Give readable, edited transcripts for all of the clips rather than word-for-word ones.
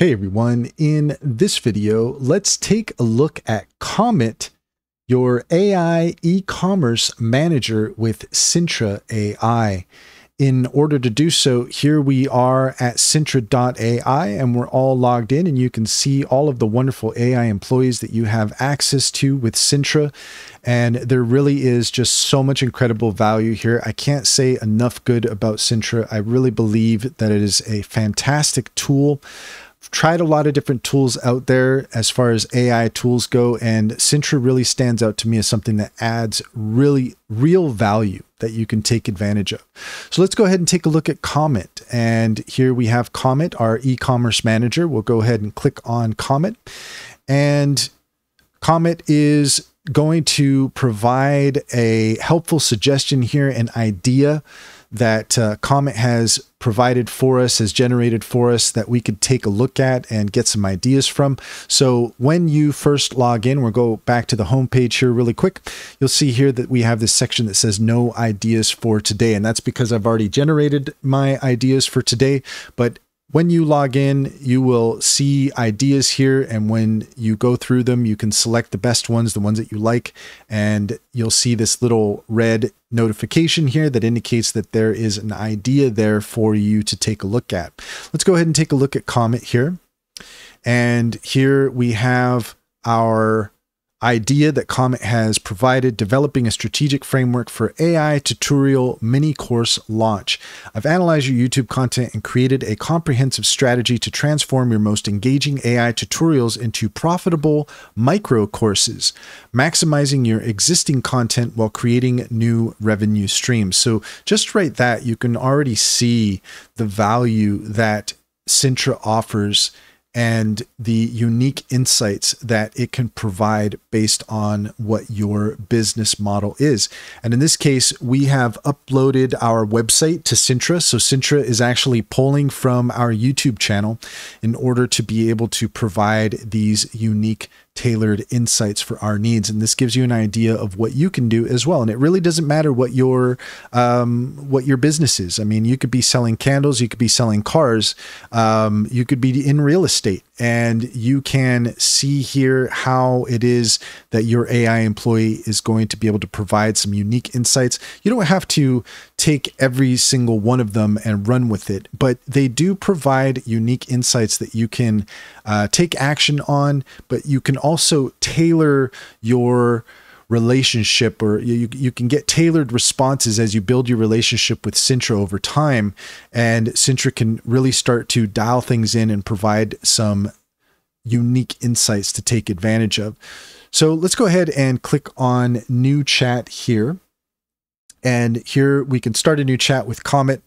Hey everyone, in this video, let's take a look at Commet, your AI e-commerce manager with Sintra AI. In order to do so, here we are at Sintra.ai and we're all logged in and you can see all of the wonderful AI employees that you have access to with Sintra. And there really is just so much incredible value here. I can't say enough good about Sintra. I really believe that it is a fantastic tool. I've tried a lot of different tools out there as far as AI tools go, and Sintra really stands out to me as something that adds really real value that you can take advantage of. So let's go ahead and take a look at Commet. And here we have Commet, our e-commerce manager. We'll go ahead and click on Commet. And Commet is going to provide a helpful suggestion here, an idea that Commet has provided for us, has generated for us that we could take a look at and get some ideas from. So when you first log in, we'll go back to the home page here really quick. You'll see here that we have this section that says no ideas for today. And that's because I've already generated my ideas for today. But when you log in, you will see ideas here. And when you go through them, you can select the best ones, the ones that you like. And you'll see this little red notification here that indicates that there is an idea there for you to take a look at. Let's go ahead and take a look at Commet here. And here we have our idea that Commet has provided: developing a strategic framework for AI tutorial mini course launch. I've analyzed your YouTube content and created a comprehensive strategy to transform your most engaging AI tutorials into profitable micro courses, maximizing your existing content while creating new revenue streams. So just right that, you can already see the value that Sintra offers and the unique insights that it can provide based on what your business model is. And in this case, we have uploaded our website to Sintra. So Sintra is actually pulling from our YouTube channel in order to be able to provide these unique tailored insights for our needs. And this gives you an idea of what you can do as well. And it really doesn't matter what your business is. I mean, you could be selling candles, you could be selling cars, you could be in real estate, and you can see here how it is that your AI employee is going to be able to provide some unique insights. You don't have to take every single one of them and run with it, but they do provide unique insights that you can take action on, but you can also tailor your relationship, or you can get tailored responses as you build your relationship with Sintra over time. And Sintra can really start to dial things in and provide some unique insights to take advantage of. So let's go ahead and click on new chat here. And here we can start a new chat with Commet.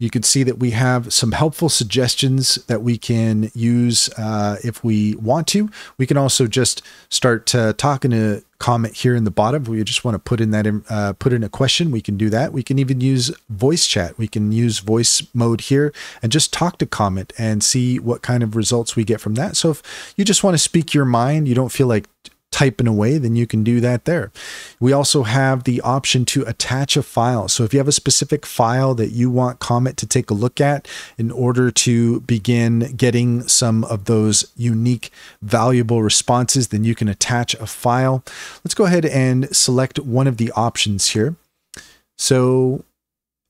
You can see that we have some helpful suggestions that we can use if we want to. We can also just start talking to Commet here in the bottom. We just want to put in that put in a question. We can do that. We can even use voice chat. We can use voice mode here and just talk to Commet and see what kind of results we get from that. So if you just want to speak your mind, you don't feel like typing away, then you can do that there. We also have the option to attach a file. So if you have a specific file that you want Commet to take a look at in order to begin getting some of those unique, valuable responses, then you can attach a file. Let's go ahead and select one of the options here. So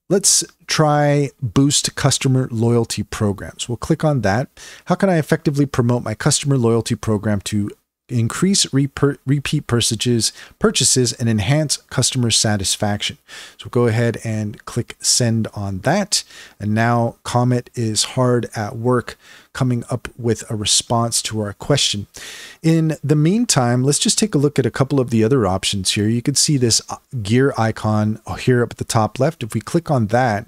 let's try boost customer loyalty programs. We'll click on that. How can I effectively promote my customer loyalty program to increase repeat purchases and enhance customer satisfaction? So go ahead and click send on that. And now Commet is hard at work coming up with a response to our question. In the meantime, let's just take a look at a couple of the other options here. You can see this gear icon here up at the top left. If we click on that,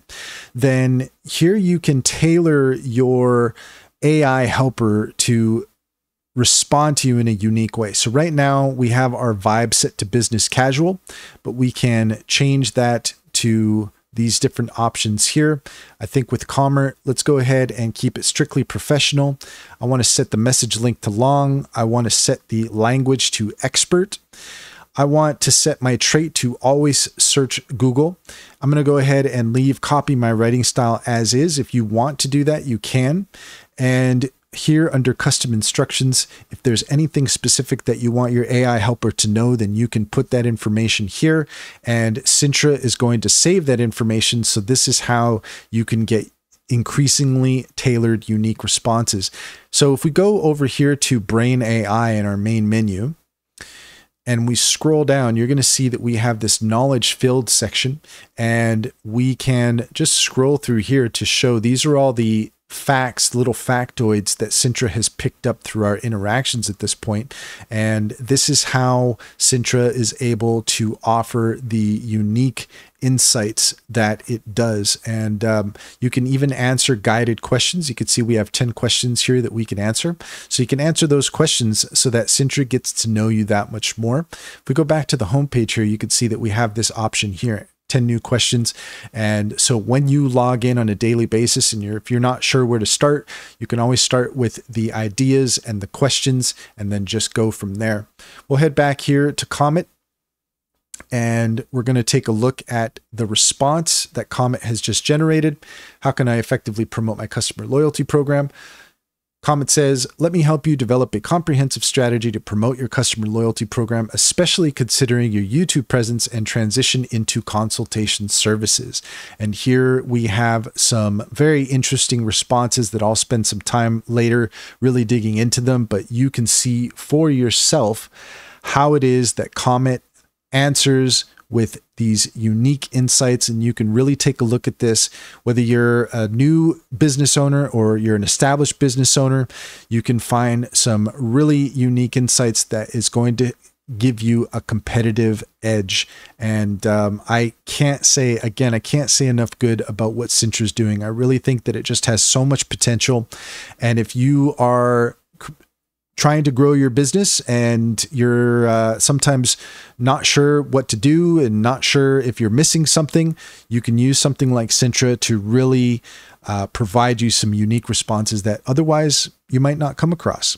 then here you can tailor your AI helper to respond to you in a unique way. So right now we have our vibe set to business casual, but we can change that to these different options here. I think with Commerce, let's go ahead and keep it strictly professional. I want to set the message length to long. I want to set the language to expert. I want to set my trait to always search Google. I'm going to go ahead and leave copy my writing style as is. If you want to do that, you can. And here under custom instructions, if there's anything specific that you want your AI helper to know, then you can put that information here, and Sintra is going to save that information. So this is how you can get increasingly tailored, unique responses. So if we go over here to Brain AI in our main menu, and we scroll down, you're going to see that we have this knowledge filled section, and we can just scroll through here to show these are all the facts, little factoids that Sintra has picked up through our interactions at this point. And this is how Sintra is able to offer the unique insights that it does. And you can even answer guided questions. You can see we have 10 questions here that we can answer. So you can answer those questions so that Sintra gets to know you that much more. If we go back to the homepage here, you can see that we have this option here, 10 new questions. And so when you log in on a daily basis and if you're not sure where to start, you can always start with the ideas and the questions and then just go from there. We'll head back here to Commet, and we're going to take a look at the response that Commet has just generated. How can I effectively promote my customer loyalty program? Commet says, let me help you develop a comprehensive strategy to promote your customer loyalty program, especially considering your YouTube presence and transition into consultation services. And here we have some very interesting responses that I'll spend some time later really digging into them, but you can see for yourself how it is that Commet answers with these unique insights. And you can really take a look at this, whether you're a new business owner or you're an established business owner. You can find some really unique insights that is going to give you a competitive edge. And I can't say enough good about what Sintra is doing. I really think that it just has so much potential. And if you are trying to grow your business and you're sometimes not sure what to do and not sure if you're missing something, you can use something like Sintra to really provide you some unique responses that otherwise you might not come across.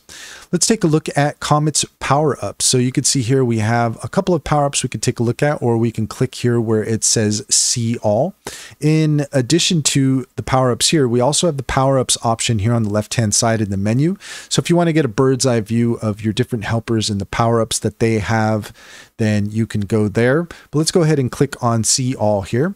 Let's take a look at Commet's power-ups. So you can see here we have a couple of power-ups we could take a look at, or we can click here where it says see all. In addition to the power-ups here, we also have the power-ups option here on the left-hand side in the menu. So if you want to get a bird's eye view of your different helpers and the power-ups that they have, then you can go there. But let's go ahead and click on see all here.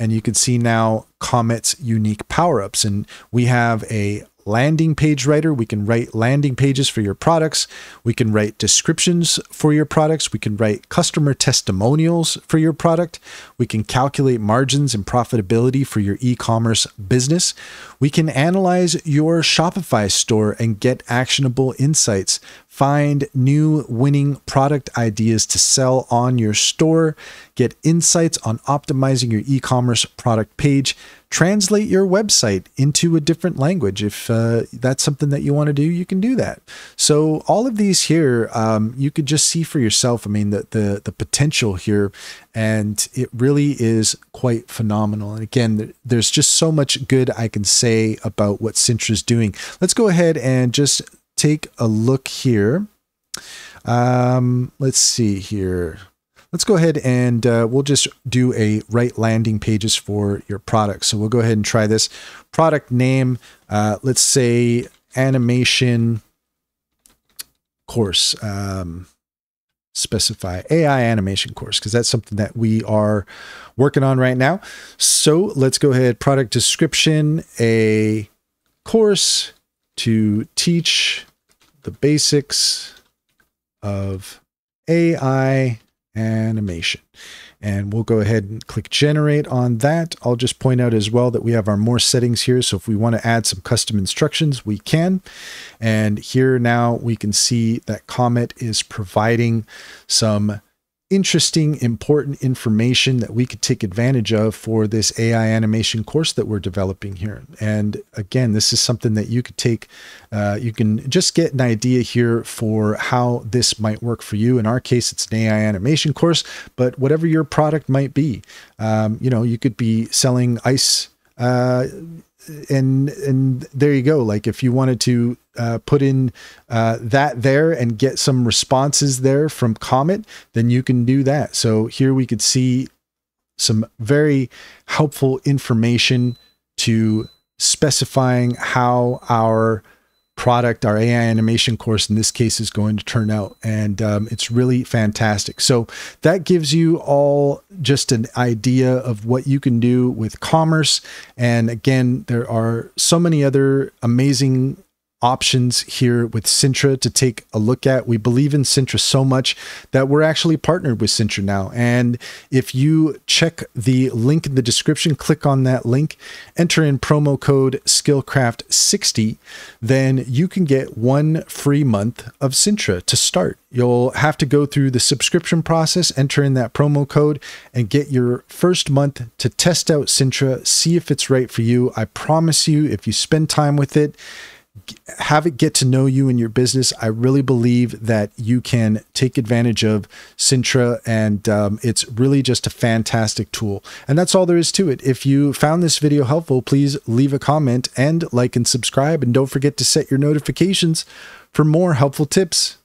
And you can see now Commet's unique power-ups. And we have a landing page writer. We can write landing pages for your products. We can write descriptions for your products. We can write customer testimonials for your product. We can calculate margins and profitability for your e-commerce business. We can analyze your Shopify store and get actionable insights. Find new winning product ideas to sell on your store. Get insights on optimizing your e-commerce product page. Translate your website into a different language. If that's something that you want to do, you can do that. So all of these here, you could just see for yourself, I mean, the potential here, and it really is quite phenomenal. And again, there's just so much good I can say about what Sintra is doing. Let's go ahead and just take a look here. Let's see here. Let's go ahead and we'll just do a write landing pages for your product. So we'll go ahead and try this product name. Let's say animation course. Specify AI animation course, because that's something that we are working on right now. So let's go ahead, product description, a course to teach the basics of AI animation. And we'll go ahead and click generate on that. I'll just point out as well that we have our more settings here. So if we want to add some custom instructions, we can. And here now we can see that Commet is providing some interesting, important information that we could take advantage of for this AI animation course that we're developing here. And again, this is something that you could take, you can just get an idea here for how this might work for you. In our case, it's an AI animation course, but whatever your product might be, you know, you could be selling ice, and there you go. Like if you wanted to put in that there and get some responses there from Commet, then you can do that. So here we could see some very helpful information to specifying how our product, our AI animation course in this case, is going to turn out. And it's really fantastic. So that gives you all just an idea of what you can do with commerce. And again, there are so many other amazing options here with Sintra to take a look at. We believe in Sintra so much that we're actually partnered with Sintra now. And if you check the link in the description, click on that link, enter in promo code Skillcraft60, then you can get 1 free month of Sintra to start. You'll have to go through the subscription process, enter in that promo code, and get your first month to test out Sintra, see if it's right for you. I promise you, if you spend time with it, have it get to know you and your business, I really believe that you can take advantage of Sintra, and it's really just a fantastic tool. And that's all there is to it. If you found this video helpful, please leave a comment and like and subscribe, and don't forget to set your notifications for more helpful tips.